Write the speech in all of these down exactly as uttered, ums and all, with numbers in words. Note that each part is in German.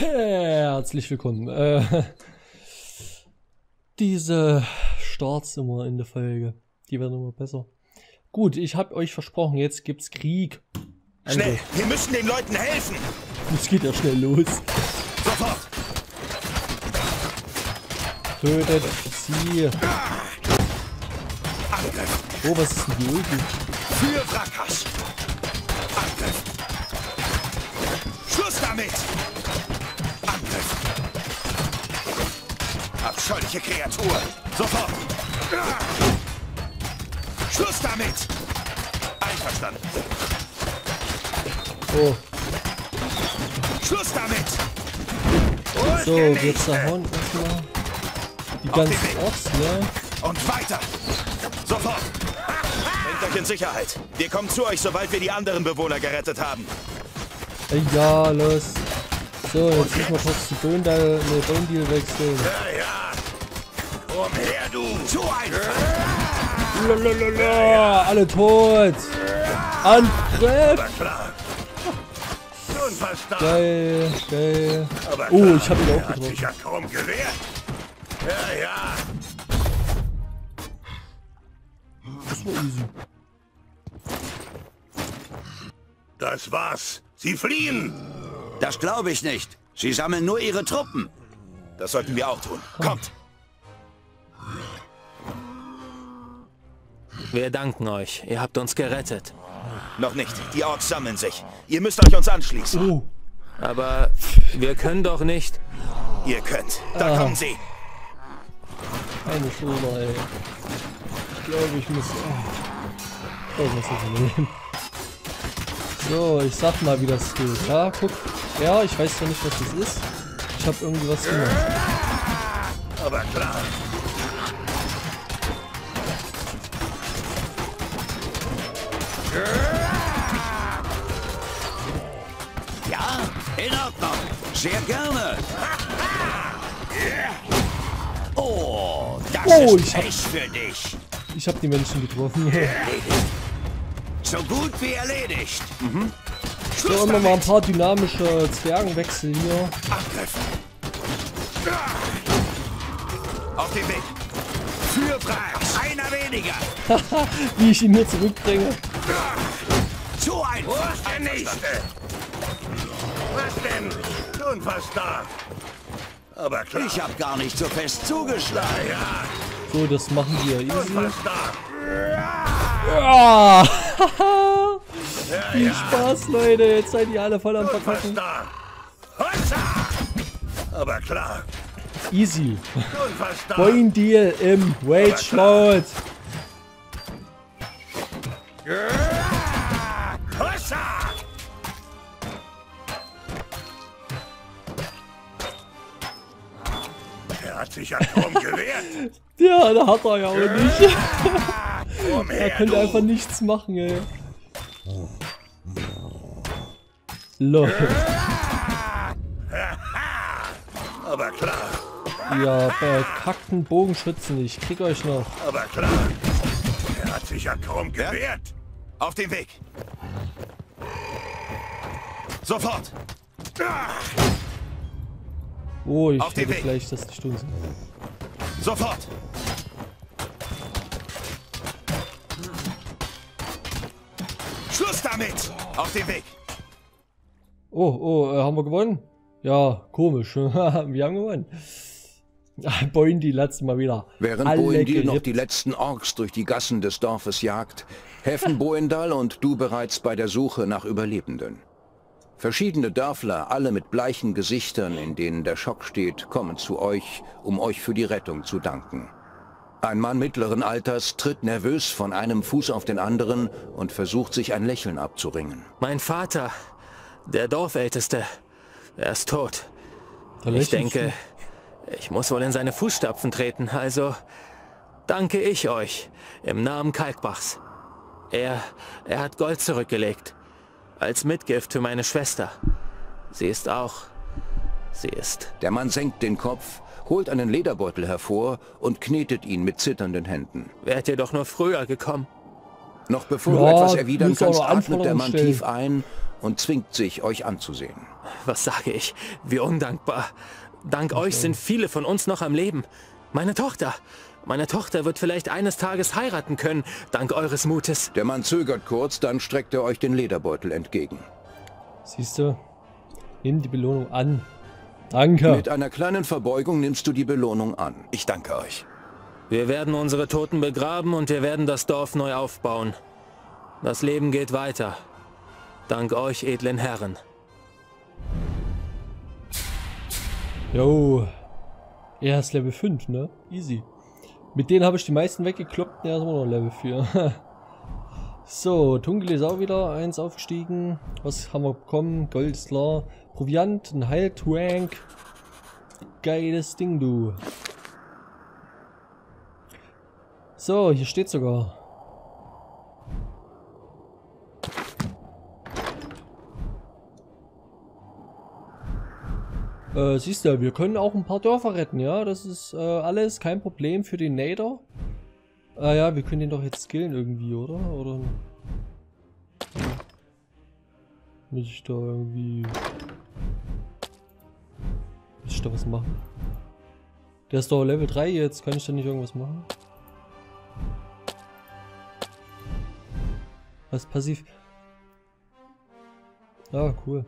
Herzlich willkommen. Äh, diese Starts immer in der Folge, die werden immer besser. Gut, ich habe euch versprochen, jetzt gibt's Krieg. Schnell, Angriff. Wir müssen den Leuten helfen. Es geht ja schnell los. Sofort. Tötet sie. Angriff. Oh, was ist denn die Ulti? Für Vraccas. Angriff. Schluss damit. Abscheuliche Kreatur! Sofort! Schluss damit! Einverstanden! Oh! Schluss damit! Und so, jetzt der Hund erstmal. Die ganzen Orks, ne? Und weiter! Sofort! Bringt euch in Sicherheit! Wir kommen zu euch, sobald wir die anderen Bewohner gerettet haben! Ja, los! So, jetzt müssen wir kurz zu Boëndal, ne, Boëndal wechseln. Ja, ja. Komm her, du. Zu einfach. Lalalala. Ja, ja. Alle tot. Angriff. Geil, geil. Aber oh, ich habe ihn auch getroffen. Ich habe ja kaum gewehrt. Ja, ja. Das war easy. Das war's. Sie fliehen. Das glaube ich nicht. Sie sammeln nur ihre Truppen. Das sollten wir auch tun. Kommt! Wir danken euch. Ihr habt uns gerettet. Noch nicht. Die Orks sammeln sich. Ihr müsst euch uns anschließen. Uh. Aber wir können doch nicht... Ihr könnt. Da ah. kommen sie. Eine Schule, ey. Ich glaube, ich muss... Oh, was ist denn? So, ich sag mal, wie das geht. Ja, guck. Ja, ich weiß ja nicht, was das ist. Ich hab irgendwie was gemacht. Aber klar. Ja, in Ordnung. Sehr gerne. Oh, das oh, ist Pech für dich. Ich hab die Menschen getroffen. So gut wie erledigt. Mhm. So, immer mal ein paar dynamische Zwergenwechsel hier. Angriff. Auf den Weg. Für Vraccas. Einer weniger. Haha, wie ich ihn hier zurückbringe. Zu ein. Wo ist der Nächste? Was denn? Unverstand. Aber klar. Ich hab gar nicht so fest zugeschlagen. Ja. So, das machen wir. Ja. Viel ja, Spaß, ja. Leute. Jetzt seid ihr alle voll am Verkacken. Aber klar. Easy. Boëndal im Wage Mode. Er hat sich ja kaum gewehrt. Ja, da hat er ja auch nicht. Er könnte einfach nichts machen, ey. Lol. Aber klar. Ja, verkackten Bogenschützen, ich krieg euch noch. Aber klar. Er hat sich ja kaum gewehrt. Auf den Weg. Sofort. Oh, ich hätte gleich das nicht tun sollen. Sofort. Schluss damit! Auf den Weg! Oh, oh, äh, haben wir gewonnen? Ja, komisch. Wir haben gewonnen. Boëndal hat's mal wieder. Während Boëndal noch die letzten Orks durch die Gassen des Dorfes jagt, helfen Boëndal und du bereits bei der Suche nach Überlebenden. Verschiedene Dörfler, alle mit bleichen Gesichtern, in denen der Schock steht, kommen zu euch, um euch für die Rettung zu danken. Ein Mann mittleren Alters tritt nervös von einem Fuß auf den anderen und versucht, sich ein Lächeln abzuringen. Mein Vater, der Dorfälteste, er ist tot. Ich denke, ich muss wohl in seine Fußstapfen treten, also danke ich euch im Namen Kalkbachs. Er, er hat Gold zurückgelegt, als Mitgift für meine Schwester. Sie ist auch, sie ist... Der Mann senkt den Kopf, holt einen Lederbeutel hervor und knetet ihn mit zitternden Händen. Wärt ihr doch nur früher gekommen. Noch bevor ja, du etwas erwidern kannst, atmet der Mann tief ein und zwingt sich, euch anzusehen. Was sage ich? Wie undankbar. Dank okay. euch sind viele von uns noch am Leben. Meine Tochter. Meine Tochter wird vielleicht eines Tages heiraten können, dank eures Mutes. Der Mann zögert kurz, dann streckt er euch den Lederbeutel entgegen. Siehst du? Nimm die Belohnung an. Danke. Mit einer kleinen Verbeugung nimmst du die Belohnung an. Ich danke euch. Wir werden unsere Toten begraben und wir werden das Dorf neu aufbauen. Das Leben geht weiter. Dank euch, edlen Herren. Jo. Er ist Level fünf, ne? Easy. Mit denen habe ich die meisten weggekloppt. Der ist immer noch Level vier. So, Tungdil ist auch wieder eins aufgestiegen. Was haben wir bekommen? Gold ist klar. Proviant, ein Heiltrank. Geiles Ding, du. So, hier steht sogar. Äh, siehst du, wir können auch ein paar Dörfer retten, ja? Das ist äh, alles kein Problem für den Nader. Ah ja, wir können den doch jetzt skillen irgendwie, oder? Oder muss ich da irgendwie... Muss ich da was machen? Der ist doch Level drei jetzt, kann ich da nicht irgendwas machen? Was passiv? Ah, cool.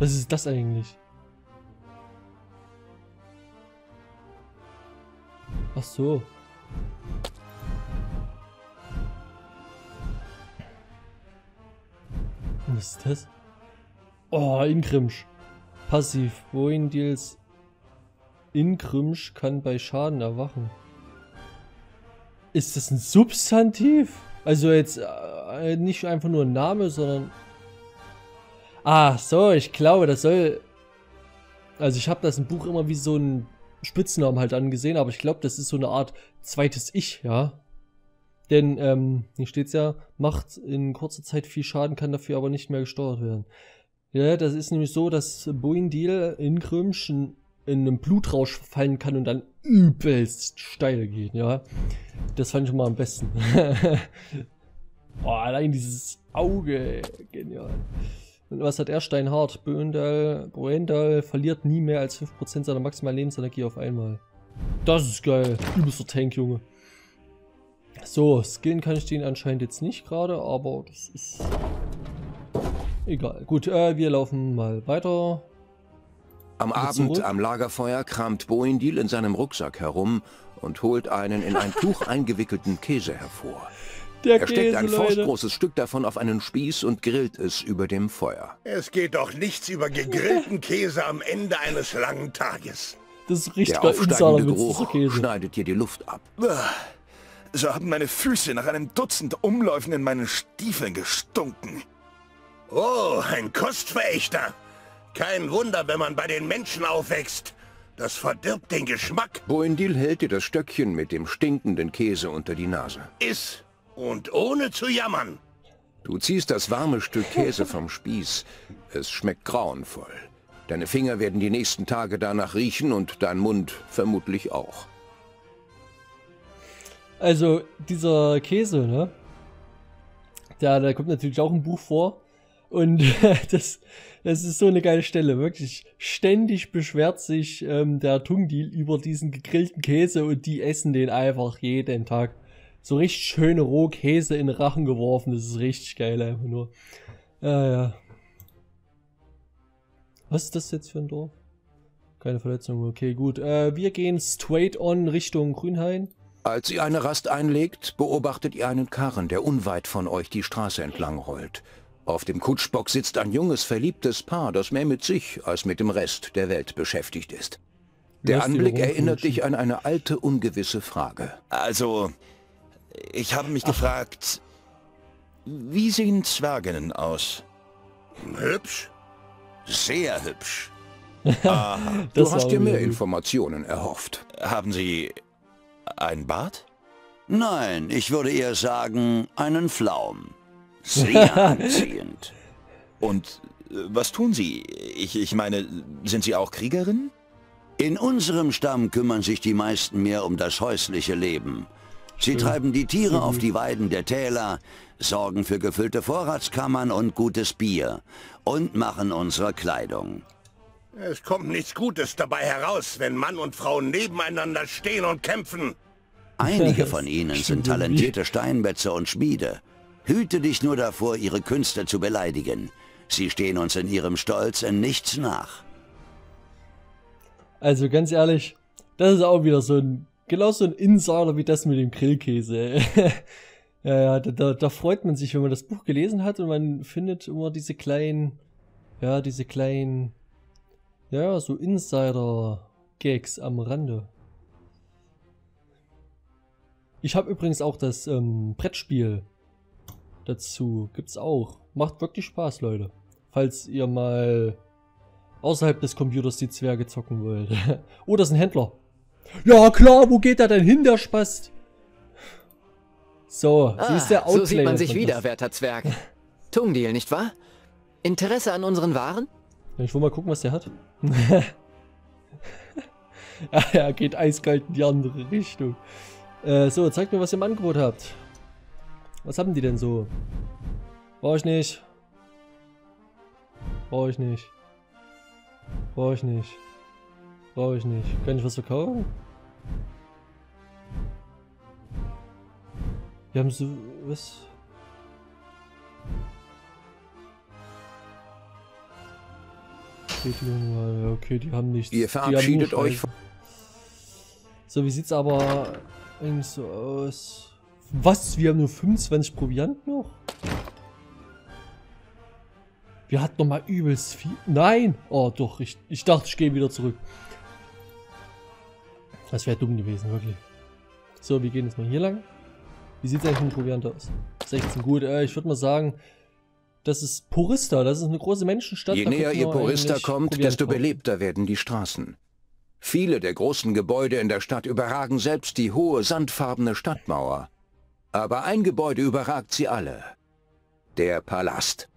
Was ist das eigentlich? Ach so. Was ist das? Oh, Ingrimsch. Passiv. Boëndals Ingrimsch kann bei Schaden erwachen. Ist das ein Substantiv? Also jetzt äh, nicht einfach nur ein Name, sondern... Ah, so, ich glaube, das soll... Also ich habe das im Buch immer wie so einen Spitznamen halt angesehen, aber ich glaube, das ist so eine Art zweites Ich, ja. Denn, ähm, hier steht es ja, macht in kurzer Zeit viel Schaden, kann dafür aber nicht mehr gesteuert werden. Ja, das ist nämlich so, dass Boëndal Ingrimsch in einem Blutrausch verfallen kann und dann übelst steil geht, ja. Das fand ich mal am besten. Oh, allein dieses Auge, genial. Und was hat er? Steinhart. Boëndal, Boëndal verliert nie mehr als fünf Prozent seiner maximalen Lebensenergie auf einmal. Das ist geil. Übelster Tank, Junge. So, skillen kann ich den anscheinend jetzt nicht gerade, aber das ist... Egal. Gut, äh, wir laufen mal weiter. Am Abend am Lagerfeuer kramt Boëndal in seinem Rucksack herum und holt einen in ein Tuch eingewickelten Käse hervor. Der er steckt Käse, ein faustgroßes Stück davon auf einen Spieß und grillt es über dem Feuer. Es geht doch nichts über gegrillten Käse am Ende eines langen Tages. Das riecht Der aufsteigende Geruch schneidet hier die Luft ab. So haben meine Füße nach einem Dutzend Umläufen in meinen Stiefeln gestunken. Oh, ein Kostverächter. Kein Wunder, wenn man bei den Menschen aufwächst. Das verdirbt den Geschmack. Boëndal hält dir das Stöckchen mit dem stinkenden Käse unter die Nase. Iss. Und ohne zu jammern. Du ziehst das warme Stück Käse vom Spieß. Es schmeckt grauenvoll. Deine Finger werden die nächsten Tage danach riechen und dein Mund vermutlich auch. Also, dieser Käse, ne? Ja, da kommt natürlich auch ein Buch vor. Und das, das ist so eine geile Stelle. Wirklich, ständig beschwert sich ähm, der Tungdil über diesen gegrillten Käse und die essen den einfach jeden Tag. So richtig schöne Rohkäse in den Rachen geworfen. Das ist richtig geil, einfach nur. Ja, ja. Was ist das jetzt für ein Dorf? Keine Verletzung, okay, gut. Äh, wir gehen straight on Richtung Grünhain. Als ihr eine Rast einlegt, beobachtet ihr einen Karren, der unweit von euch die Straße entlang rollt. Auf dem Kutschbock sitzt ein junges, verliebtes Paar, das mehr mit sich als mit dem Rest der Welt beschäftigt ist. Der Anblick erinnert dich an eine alte, ungewisse Frage. Also... Ich habe mich Ach. gefragt, wie sehen Zwerginnen aus? Hübsch? Sehr hübsch. Aha. Du hast dir mehr Informationen erhofft. Haben Sie einen Bart? Nein, ich würde eher sagen, einen Flaum. Sehr anziehend. Und was tun Sie? Ich, ich meine, sind Sie auch Kriegerinnen? In unserem Stamm kümmern sich die meisten mehr um das häusliche Leben. Sie mhm. treiben die Tiere mhm. auf die Weiden der Täler, sorgen für gefüllte Vorratskammern und gutes Bier und machen unsere Kleidung. Es kommt nichts Gutes dabei heraus, wenn Mann und Frau nebeneinander stehen und kämpfen. Einige von ihnen sind talentierte Steinmetze und Schmiede. Hüte dich nur davor, ihre Künste zu beleidigen. Sie stehen uns in ihrem Stolz in nichts nach. Also ganz ehrlich, das ist auch wieder so ein, genau so ein Insider wie das mit dem Grillkäse. ja, ja, da, da freut man sich, wenn man das Buch gelesen hat und man findet immer diese kleinen, ja, diese kleinen, ja, so Insider-Gags am Rande. Ich habe übrigens auch das ähm, Brettspiel dazu, gibt's auch. Macht wirklich Spaß, Leute. Falls ihr mal außerhalb des Computers die Zwerge zocken wollt. Oh, das ist ein Händler. Ja klar, wo geht er denn hin, der Spast? So, ah, hier ist der Outlay. So sieht man sich man wieder, das. Werter Zwerg. Tungdil, nicht wahr? Interesse an unseren Waren? Ich will mal gucken, was der hat. ah, er geht eiskalt in die andere Richtung. Äh, so, zeigt mir, was ihr im Angebot habt. Was haben die denn so? Brauche ich nicht. Brauche ich nicht. Brauche ich nicht. Brauche ich nicht. Kann ich was verkaufen? Wir haben so... Was? Okay, die haben nichts. Ihr verabschiedet euch von... So, wie sieht's aber eigentlich so aus? Was? Wir haben nur fünfundzwanzig Proviant noch? Wir hatten noch mal übelst viel. Nein! Oh doch, ich, ich dachte, ich gehe wieder zurück. Das wäre dumm gewesen, wirklich. So, wir gehen jetzt mal hier lang. Wie sieht es eigentlich mit dem Proviant aus? sechzehn, gut. Äh, ich würde mal sagen, das ist Porista. Das ist eine große Menschenstadt. Je näher ihr Porista kommt, desto belebter werden die Straßen. Viele der großen Gebäude in der Stadt überragen selbst die hohe, sandfarbene Stadtmauer. Aber ein Gebäude überragt sie alle. Der Palast.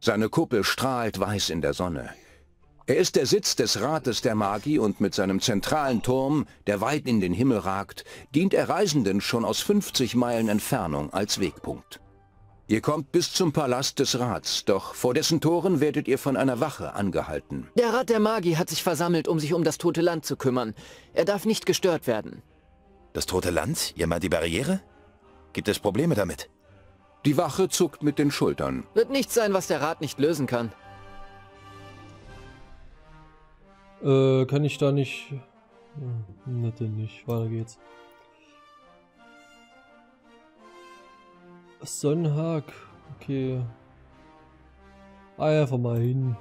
Seine Kuppel strahlt weiß in der Sonne. Er ist der Sitz des Rates der Magi und mit seinem zentralen Turm, der weit in den Himmel ragt, dient er Reisenden schon aus fünfzig Meilen Entfernung als Wegpunkt. Ihr kommt bis zum Palast des Rats, doch vor dessen Toren werdet ihr von einer Wache angehalten. Der Rat der Magi hat sich versammelt, um sich um das Tote Land zu kümmern. Er darf nicht gestört werden. Das Tote Land? Ihr meint die Barriere? Gibt es Probleme damit? Die Wache zuckt mit den Schultern. Wird nichts sein, was der Rat nicht lösen kann. Äh, kann ich da nicht... Natürlich nicht. Weiter geht's. Sonnenhag. Okay. Einfach mal hin.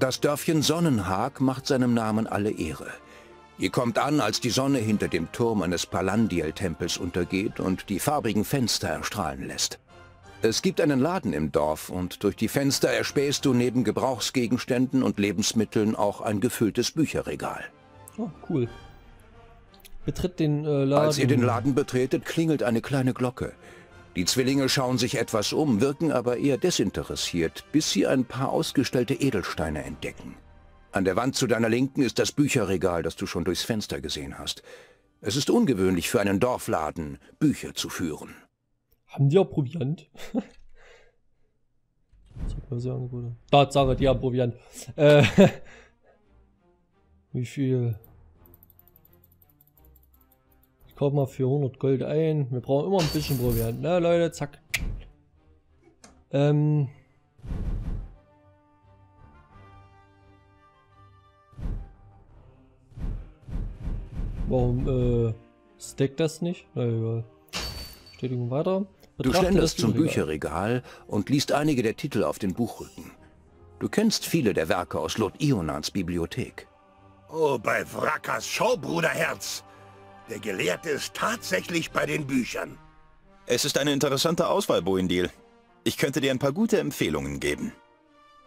Das Dörfchen Sonnenhag macht seinem Namen alle Ehre. Ihr kommt an, als die Sonne hinter dem Turm eines Palandiel-Tempels untergeht und die farbigen Fenster erstrahlen lässt. Es gibt einen Laden im Dorf und durch die Fenster erspähst du neben Gebrauchsgegenständen und Lebensmitteln auch ein gefülltes Bücherregal. Oh, cool. Betritt den äh, Laden. Als ihr den Laden betretet, klingelt eine kleine Glocke. Die Zwillinge schauen sich etwas um, wirken aber eher desinteressiert, bis sie ein paar ausgestellte Edelsteine entdecken. An der Wand zu deiner Linken ist das Bücherregal, das du schon durchs Fenster gesehen hast. Es ist ungewöhnlich für einen Dorfladen, Bücher zu führen. Haben die auch Proviant? Tatsache, die haben Proviant. Äh, wie viel? Ich kaufe mal für hundert Gold ein. Wir brauchen immer ein bisschen Proviant. Na Leute, zack. Ähm... Warum, äh, steckt das nicht? Na egal. Stetigung weiter. Du schlendest zum Bücherregal und liest einige der Titel auf den Buchrücken. Du kennst viele der Werke aus Lot-Ionans Bibliothek. Oh, bei Vraccas Schaubruderherz! Der Gelehrte ist tatsächlich bei den Büchern. Es ist eine interessante Auswahl, Boëndal. Ich könnte dir ein paar gute Empfehlungen geben.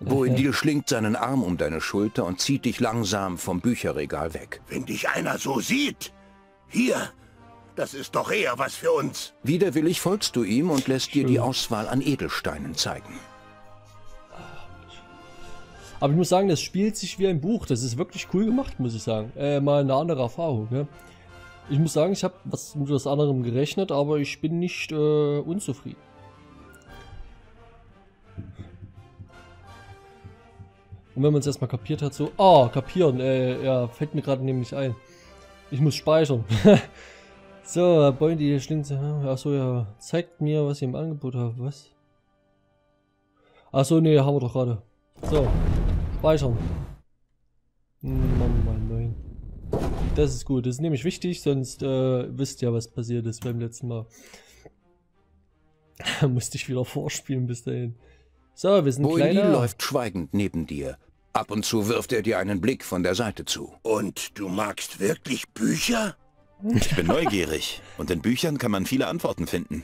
Boëndal schlingt seinen Arm um deine Schulter und zieht dich langsam vom Bücherregal weg. Wenn dich einer so sieht! Hier! Das ist doch eher was für uns! Widerwillig folgst du ihm und lässt Schön. dir die Auswahl an Edelsteinen zeigen. Aber ich muss sagen, das spielt sich wie ein Buch. Das ist wirklich cool gemacht, muss ich sagen. Äh, mal eine andere Erfahrung, ne? Ich muss sagen, ich habe was mit was anderem gerechnet, aber ich bin nicht äh, unzufrieden. Und wenn man es erstmal kapiert hat, so... Ah, oh, kapieren, äh, ja, fällt mir gerade nämlich ein. Ich muss speichern. So, Boendi, hier schlingt sie... Achso, ja, zeigt mir, was ihr im Angebot habt, was? Achso, nee, haben wir doch gerade. So, speichern. Mann, Mann, nein. Das ist gut, das ist nämlich wichtig, sonst äh, wisst ihr, was passiert ist beim letzten Mal. Musste ich wieder vorspielen bis dahin. So, wir sind kleiner. Boendi läuft schweigend neben dir. Ab und zu wirft er dir einen Blick von der Seite zu. Und du magst wirklich Bücher? Ich bin neugierig. Und in Büchern kann man viele Antworten finden.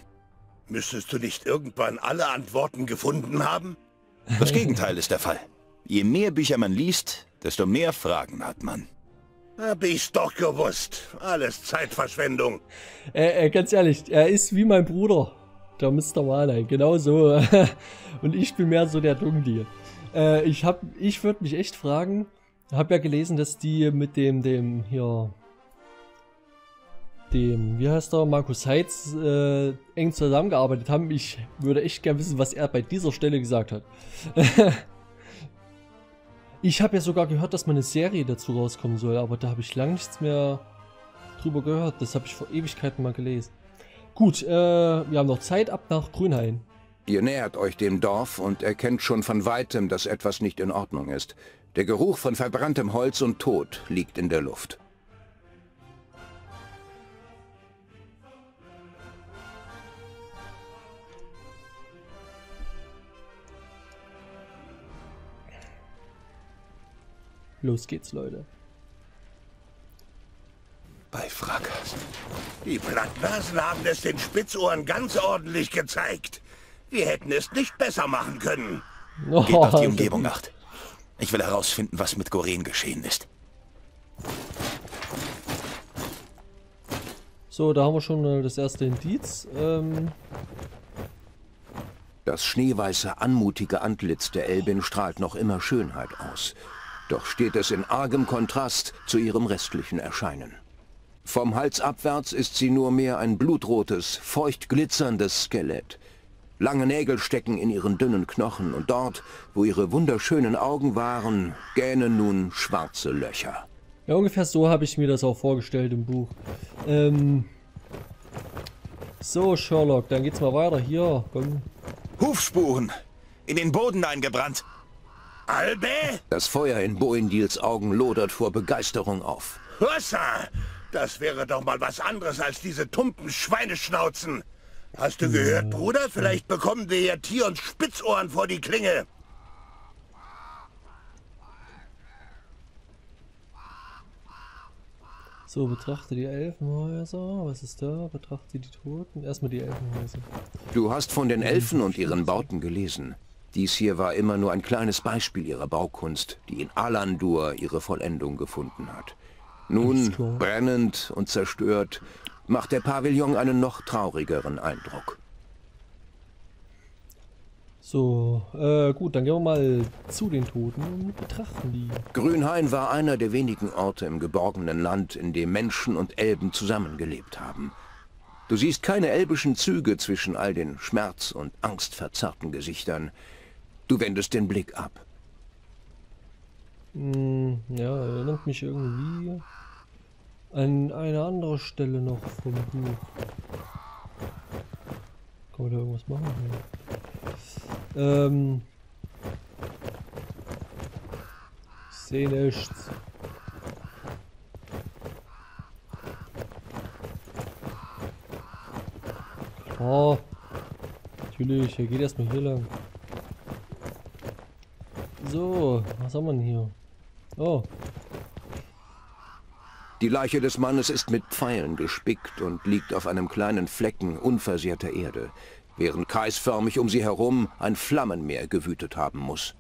Müsstest du nicht irgendwann alle Antworten gefunden haben? Das Gegenteil ist der Fall. Je mehr Bücher man liest, desto mehr Fragen hat man. Hab ich's doch gewusst. Alles Zeitverschwendung. Äh, äh, ganz ehrlich, er ist wie mein Bruder. Der Mister Walei, genau so. Und ich bin mehr so der Tungdil. Äh, ich hab, ich würde mich echt fragen, habe ja gelesen, dass die mit dem, dem, hier, dem, wie heißt der, Markus Heitz, äh, eng zusammengearbeitet haben. Ich würde echt gerne wissen, was er bei dieser Stelle gesagt hat. Ich habe ja sogar gehört, dass mal eine Serie dazu rauskommen soll, aber da habe ich lange nichts mehr drüber gehört. Das habe ich vor Ewigkeiten mal gelesen. Gut, äh, wir haben noch Zeit, ab nach Grünhain. Ihr nähert euch dem Dorf und erkennt schon von Weitem, dass etwas nicht in Ordnung ist. Der Geruch von verbranntem Holz und Tod liegt in der Luft. Los geht's, Leute. Bei Vraccas. Die Plattnasen haben es den Spitzohren ganz ordentlich gezeigt. Wir hätten es nicht besser machen können. Oh, geht auf die Umgebung acht. Ich will herausfinden, was mit Goren geschehen ist. So, da haben wir schon das erste Indiz. Ähm das schneeweiße, anmutige Antlitz der Elbin strahlt noch immer Schönheit aus. Doch steht es in argem Kontrast zu ihrem restlichen Erscheinen. Vom Hals abwärts ist sie nur mehr ein blutrotes, feucht glitzerndes Skelett. Lange Nägel stecken in ihren dünnen Knochen und dort, wo ihre wunderschönen Augen waren, gähnen nun schwarze Löcher. Ja, ungefähr so habe ich mir das auch vorgestellt im Buch. Ähm so, Sherlock, dann geht's mal weiter. Hier, komm. Hufspuren! In den Boden eingebrannt! Albe! Das Feuer in Boendils Augen lodert vor Begeisterung auf. Hussa! Das wäre doch mal was anderes als diese tumpen Schweineschnauzen. Hast du gehört, Bruder? Vielleicht bekommen wir hier Tier- und Spitzohren vor die Klinge. So, betrachte die Elfenhäuser. Was ist da? Betrachte die Toten. Erstmal die Elfenhäuser. Du hast von den Elfen und ihren Bauten gelesen. Dies hier war immer nur ein kleines Beispiel ihrer Baukunst, die in Alandur ihre Vollendung gefunden hat. Nun, brennend und zerstört, macht der Pavillon einen noch traurigeren Eindruck. So, äh, gut, dann gehen wir mal zu den Toten und betrachten die. Grünhain war einer der wenigen Orte im geborgenen Land, in dem Menschen und Elben zusammengelebt haben. Du siehst keine elbischen Züge zwischen all den Schmerz- und angstverzerrten Gesichtern. Du wendest den Blick ab. Hm, ja, erinnert mich irgendwie... An eine andere Stelle noch vom Buch. Kann man da irgendwas machen? Ja. Ähm. Ich seh nichts. Klar. Natürlich, er geht erstmal hier lang. So, was haben wir denn hier? Oh. Die Leiche des Mannes ist mit Pfeilen gespickt und liegt auf einem kleinen Flecken unversehrter Erde, während kreisförmig um sie herum ein Flammenmeer gewütet haben muss.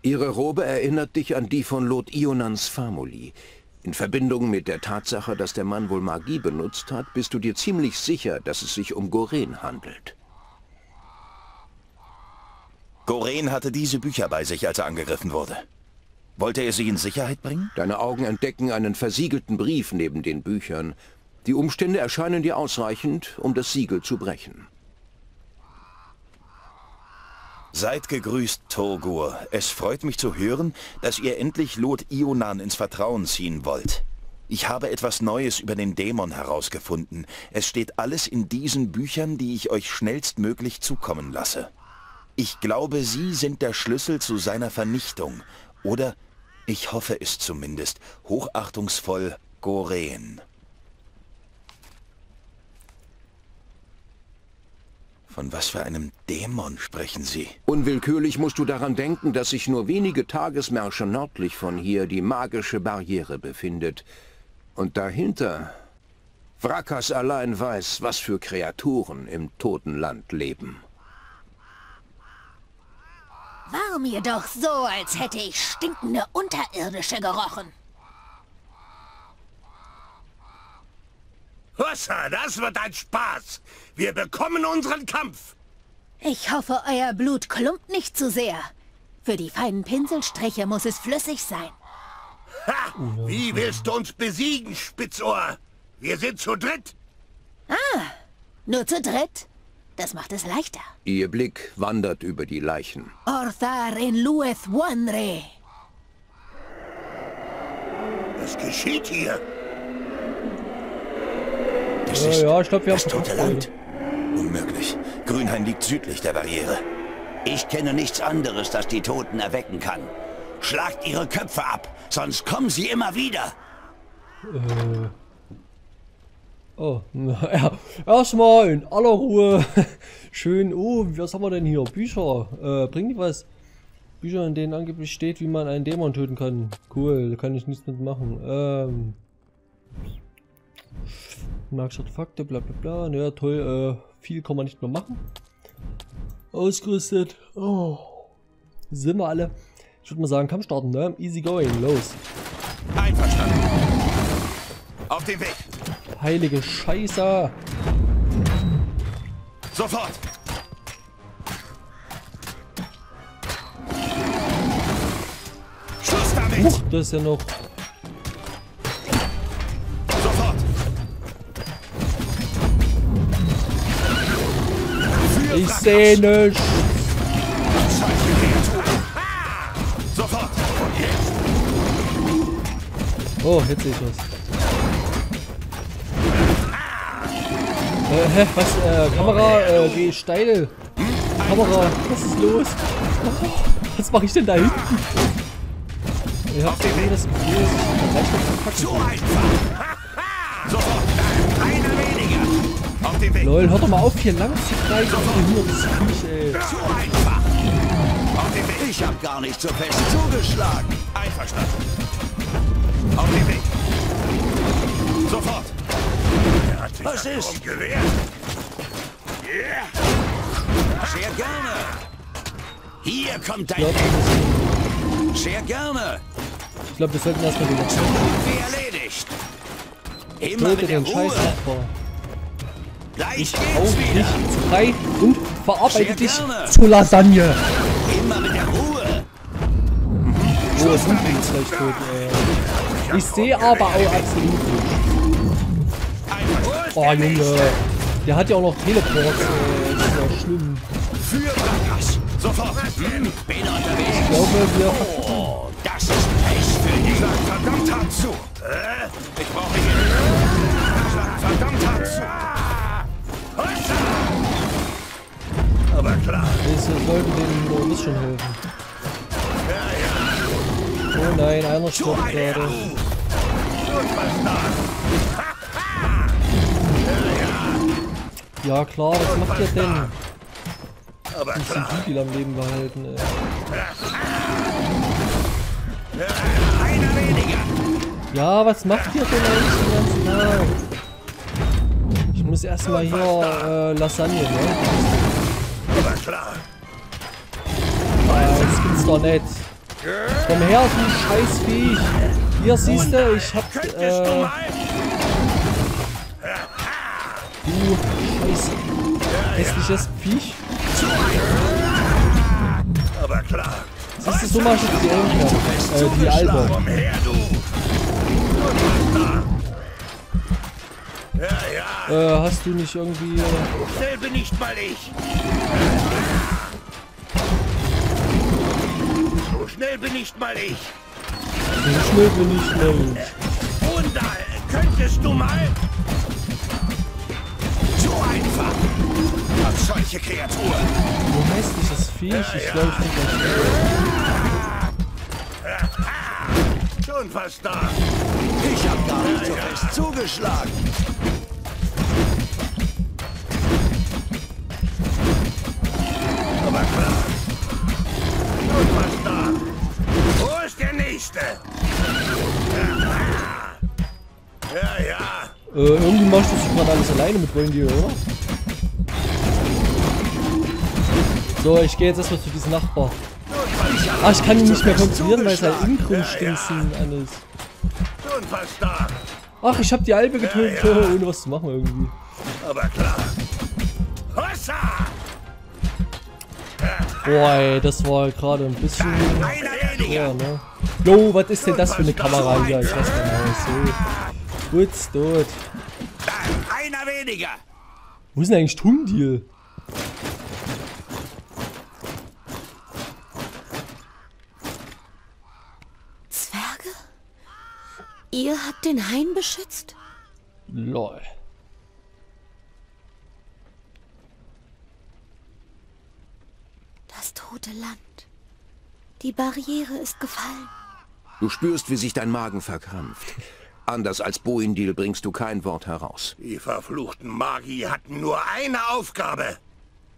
Ihre Robe erinnert dich an die von Lot-Ionans Famuli. In Verbindung mit der Tatsache, dass der Mann wohl Magie benutzt hat, bist du dir ziemlich sicher, dass es sich um Goren handelt. Goren hatte diese Bücher bei sich, als er angegriffen wurde. Wollte er sie in Sicherheit bringen? Deine Augen entdecken einen versiegelten Brief neben den Büchern. Die Umstände erscheinen dir ausreichend, um das Siegel zu brechen. Seid gegrüßt, Torgur. Es freut mich zu hören, dass ihr endlich Lot-Ionan ins Vertrauen ziehen wollt. Ich habe etwas Neues über den Dämon herausgefunden. Es steht alles in diesen Büchern, die ich euch schnellstmöglich zukommen lasse. Ich glaube, sie sind der Schlüssel zu seiner Vernichtung. Oder, ich hoffe es zumindest, hochachtungsvoll Goren. Von was für einem Dämon sprechen Sie? Unwillkürlich musst du daran denken, dass sich nur wenige Tagesmärsche nördlich von hier die magische Barriere befindet. Und dahinter... Vraccas allein weiß, was für Kreaturen im Totenland leben. War mir doch so, als hätte ich stinkende Unterirdische gerochen. Hossa, das wird ein Spaß! Wir bekommen unseren Kampf! Ich hoffe, euer Blut klumpt nicht zu sehr. Für die feinen Pinselstriche muss es flüssig sein. Ha! Wie willst du uns besiegen, Spitzohr? Wir sind zu dritt! Ah, nur zu dritt? Das macht es leichter. Ihr Blick wandert über die Leichen. Orthar in Lueth Wanre. Was geschieht hier? Das ist ja, ich glaub, wir das tote Land. Unmöglich. Grünhain liegt südlich der Barriere. Ich kenne nichts anderes, das die Toten erwecken kann. Schlagt ihre Köpfe ab, sonst kommen sie immer wieder. Äh. Oh, naja. Erstmal in aller Ruhe. Schön. Oh, was haben wir denn hier? Bücher. Äh, bring die was. Bücher, in denen angeblich steht, wie man einen Dämon töten kann. Cool, da kann ich nichts mit machen. Ähm. Magische Artefakte, bla bla bla. Naja, toll. Äh, viel kann man nicht mehr machen. Ausgerüstet. Oh. Sind wir alle. Ich würde mal sagen, Kampf starten, ne? Easy going. Los. Einverstanden. Auf den Weg. Heilige Scheiße. Sofort. Schluss damit. Huch, das ist ja noch... Ich sehe nichts. Sofort. Oh, jetzt sehe ich was. Äh, hä, was? Äh, Kamera, äh, geh steil. Kamera, was ist los? Was mache ich denn da hinten? Ich hab irgendwie das Gefühl, dass ich gleich noch verpacken kann. Lol, hört doch mal auf, hier lang zu greifen. Ich hab gar nicht so fest zugeschlagen. Einverstanden. Auf den Weg. Sofort. Er hat sich was ist? Gewehrt. Yeah. Sehr gerne. Hier kommt dein Ende. Sehr gerne. Ich glaube, wir sollten erstmal die Macht erledigt. Immer mit der Ruhe. Ich hau dich frei und verarbeite dich zu Lasagne. Immer mit der Ruhe. Oh, das sind die vielleicht tot, ey. Ich sehe aber auch absolut nicht. Oh, Junge. Der hat ja auch noch Teleport. Äh, das ist ja schlimm. Ich glaube, wir... Oh, das ist Pech für dich. Verdammt hart zu. Ich brauche hier... Verdammt hart zu. Aber klar. Es sollte den Modus schon helfen. Oh nein, einer stirbt gerade. Ja klar, was macht ihr denn? Aber ich muss den Tungdil am Leben behalten, ey. Ja, was macht ihr denn eigentlich den ganzen Tag? Ich muss erstmal hier äh, Lasagne, ne? Aber klar. Ah, das gibt's doch nicht. Komm her, du Scheißviech. Hier siehst du, ich hab. Äh, du Scheiß. Hässliches Viech. Aber klar. Siehst du, so machst du die Elben, äh, die Alben. Äh, hast du nicht irgendwie... Selbe nicht mal ich. So schnell bin ich mal ich. So schnell bin ich mal ich. Boëndal, könntest du mal... So einfach. Als solche Kreatur. So hässliches Viech, ich glaube nicht, dass... Schon fast da. Ich hab da nicht so fest zugeschlagen. Aber klar. Schon fast da. Wo ist der Nächste? Ja, ja. Äh, irgendwie machst du das gerade alles alleine mit Reindeer, oder? So, ich gehe jetzt erstmal zu diesem Nachbar. Ah, ich kann ihn nicht mehr kontrollieren, weil es halt Inbrunstinksen an ist. Ach, ich hab die Albe getötet, ja, ja. Ohne was zu machen irgendwie. Aber klar. Boah, ey, das war gerade ein bisschen... Ja, ne? Jo, was ist denn das für eine Kamera hier? Ich weiß nicht mehr. So. Gut, tot. Einer weniger. Wo ist denn eigentlich Tungdil? Ihr habt den Hain beschützt? Lol. Das tote Land. Die Barriere ist gefallen. Du spürst, wie sich dein Magen verkrampft. Anders als Boëndal bringst du kein Wort heraus. Die verfluchten Magier hatten nur eine Aufgabe.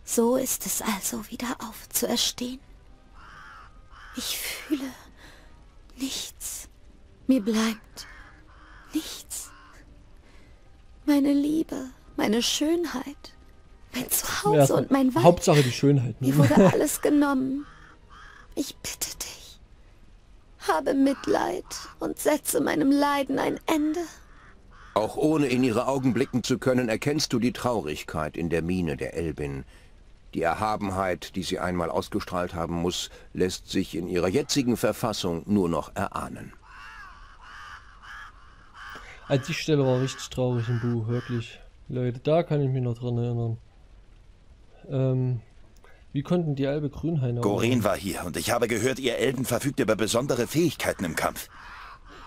So ist es also, wieder aufzuerstehen. Ich fühle nichts. Mir bleibt nichts. Meine Liebe, meine Schönheit, mein Zuhause ja, und mein Wald. Hauptsache die Schönheit. Ne? Mir wurde alles genommen. Ich bitte dich, habe Mitleid und setze meinem Leiden ein Ende. Auch ohne in ihre Augen blicken zu können, erkennst du die Traurigkeit in der Miene der Elbin. Die Erhabenheit, die sie einmal ausgestrahlt haben muss, lässt sich in ihrer jetzigen Verfassung nur noch erahnen. An die Stelle war richtig traurig im Buch, wirklich. Leute, da kann ich mich noch dran erinnern. Ähm, wie konnten die Elbe Grünhain... Goren war hier und ich habe gehört, ihr Elben verfügt über besondere Fähigkeiten im Kampf.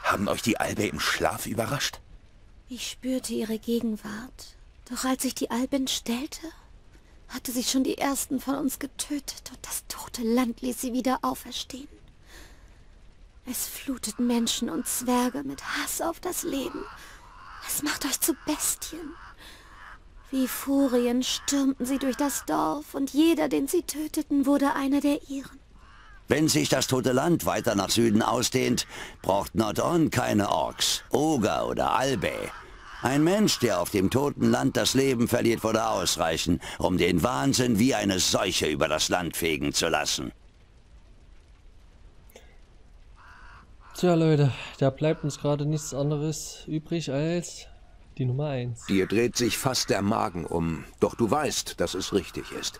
Haben euch die Albe im Schlaf überrascht? Ich spürte ihre Gegenwart. Doch als ich die Albin stellte, hatte sie schon die ersten von uns getötet und das tote Land ließ sie wieder auferstehen. Es flutet Menschen und Zwerge mit Hass auf das Leben. Es macht euch zu Bestien. Wie Furien stürmten sie durch das Dorf und jeder, den sie töteten, wurde einer der ihren. Wenn sich das tote Land weiter nach Süden ausdehnt, braucht Nôd'onn keine Orks, Oger oder Albe. Ein Mensch, der auf dem toten Land das Leben verliert, würde ausreichen, um den Wahnsinn wie eine Seuche über das Land fegen zu lassen. Tja Leute, da bleibt uns gerade nichts anderes übrig als die Nummer eins. Dir dreht sich fast der Magen um, doch du weißt, dass es richtig ist.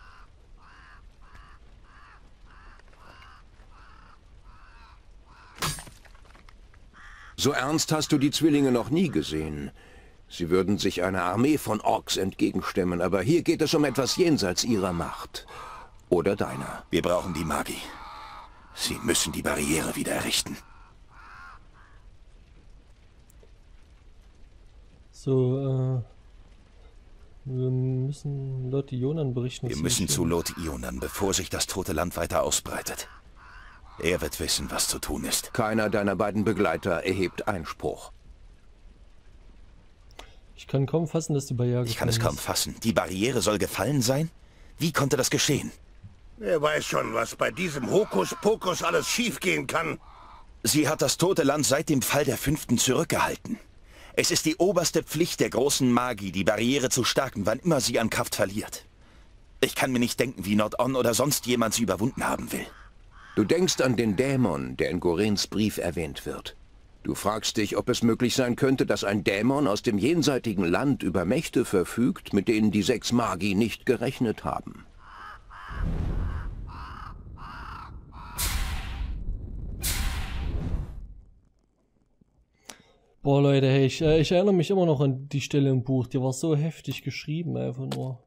So ernst hast du die Zwillinge noch nie gesehen. Sie würden sich einer Armee von Orks entgegenstemmen, aber hier geht es um etwas jenseits ihrer Macht. Oder deiner. Wir brauchen die Magie. Sie müssen die Barriere wieder errichten. So, äh, wir müssen Lot-Ionan berichten. Wir müssen zu Lot-Ionan, bevor sich das tote Land weiter ausbreitet. Er wird wissen, was zu tun ist. Keiner deiner beiden Begleiter erhebt Einspruch. Ich kann kaum fassen, dass die Barriere gefallen ist. Ich kann es kaum fassen. Die Barriere soll gefallen sein? Wie konnte das geschehen? Wer weiß schon, was bei diesem Hokuspokus alles schiefgehen kann. Sie hat das tote Land seit dem Fall der Fünften zurückgehalten. Es ist die oberste Pflicht der großen Magie, die Barriere zu stärken, wann immer sie an Kraft verliert. Ich kann mir nicht denken, wie Nôd'onn oder sonst jemand sie überwunden haben will. Du denkst an den Dämon, der in Gorens Brief erwähnt wird. Du fragst dich, ob es möglich sein könnte, dass ein Dämon aus dem jenseitigen Land über Mächte verfügt, mit denen die sechs Magi nicht gerechnet haben. Boah, Leute, hey, ich, äh, ich erinnere mich immer noch an die Stelle im Buch. Die war so heftig geschrieben, einfach nur.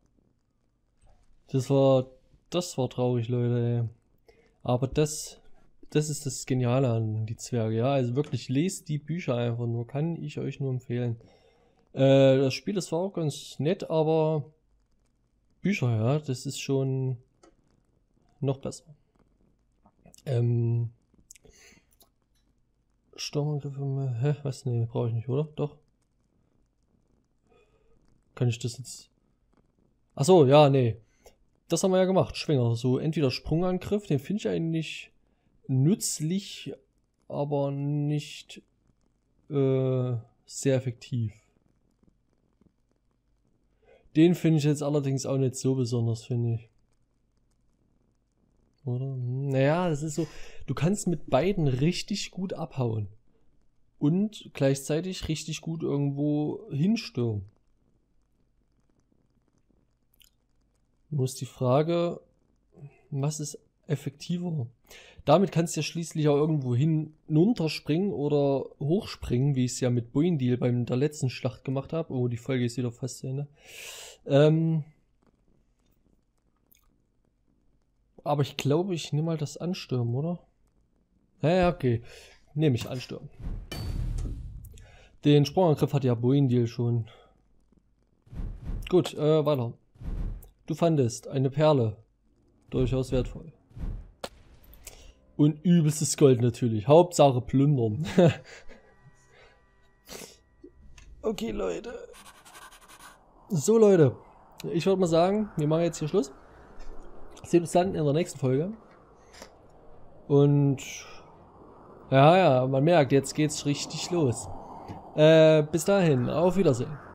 Das war, das war traurig, Leute, ey. Aber das, das ist das Geniale an die Zwerge, ja. Also wirklich, lest die Bücher einfach nur. Kann ich euch nur empfehlen. Äh, das Spiel, das war auch ganz nett, aber Bücher, ja, das ist schon noch besser. Ähm... Sturmangriffe, hä, was, ne, brauche ich nicht, oder? Doch. Kann ich das jetzt... Achso, ja, nee. Das haben wir ja gemacht, Schwinger. So, entweder Sprungangriff, den finde ich eigentlich nützlich, aber nicht äh, sehr effektiv. Den finde ich jetzt allerdings auch nicht so besonders, finde ich. Oder? Naja, das ist so, du kannst mit beiden richtig gut abhauen und gleichzeitig richtig gut irgendwo hinstürmen. Nur ist die Frage, was ist effektiver? Damit kannst du ja schließlich auch irgendwo hinunterspringen oder hochspringen, wie ich es ja mit Boëndal bei der letzten Schlacht gemacht habe. Oh, die Folge ist wieder fast zu Ende. Ähm... Aber ich glaube, ich nehme mal das Anstürmen, oder? Naja, okay. Nehme ich Anstürmen. Den Sprungangriff hat ja Boëndal schon. Gut, äh, weiter. Du fandest eine Perle. Durchaus wertvoll. Und übelstes Gold natürlich. Hauptsache plündern. Okay, Leute. So, Leute. Ich würde mal sagen, wir machen jetzt hier Schluss. Sehen uns dann in der nächsten Folge. Und ja, ja, man merkt, jetzt geht's richtig los. Äh, bis dahin, auf Wiedersehen.